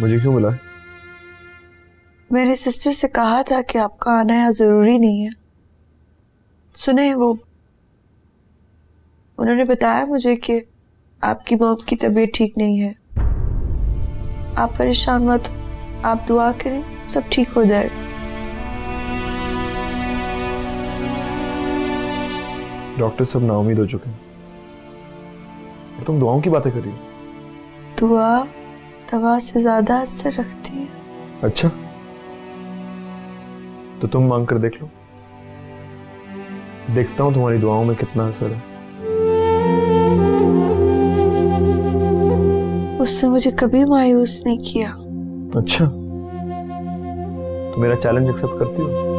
मुझे क्यों बुलाया? मेरी सिस्टर से कहा था कि आपका आना यहाँ जरूरी नहीं है। सुने वो उन्होंने बताया मुझे कि आपकी बॉब की तबीयत ठीक नहीं है। आप परेशान मत, आप दुआ करें, सब ठीक हो जाएगा। डॉक्टर सब नाउमीद हो चुके हैं। तुम दुआओं की बातें कर रही हो? दुआ दवा से ज्यादा असर रखती है। अच्छा, तो तुम मांग कर देख लो, देखता हूं तुम्हारी दुआओं में कितना असर है। उसने मुझे कभी मायूस नहीं किया। अच्छा, तो मेरा चैलेंज एक्सेप्ट करती हो?